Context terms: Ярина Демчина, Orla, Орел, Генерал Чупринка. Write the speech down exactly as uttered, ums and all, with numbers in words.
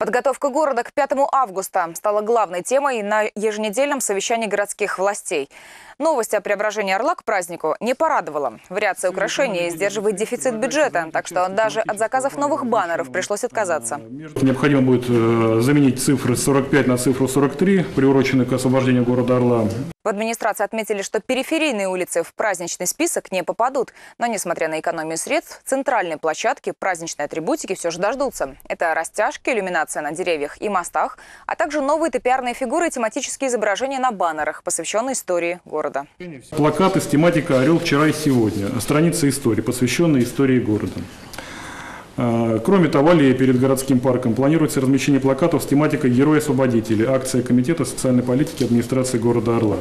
Подготовка города к пятому августа стала главной темой на еженедельном совещании городских властей. Новость о преображении Орла к празднику не порадовала. Вариация украшений сдерживает дефицит бюджета, так что даже от заказов новых баннеров пришлось отказаться. Необходимо будет заменить цифры сорок пять на цифру сорок три, приуроченные к освобождению города Орла. В администрации отметили, что периферийные улицы в праздничный список не попадут. Но, несмотря на экономию средств, центральные площадки, праздничные атрибутики все же дождутся. Это растяжки, иллюминация на деревьях и мостах, а также новые топиарные фигуры и тематические изображения на баннерах, посвященные истории города. Плакаты с тематикой «Орел вчера и сегодня», страница истории, посвященная истории города. Кроме того, перед городским парком планируется размещение плакатов с тематикой «Герои-освободители», акция Комитета социальной политики администрации города Орла.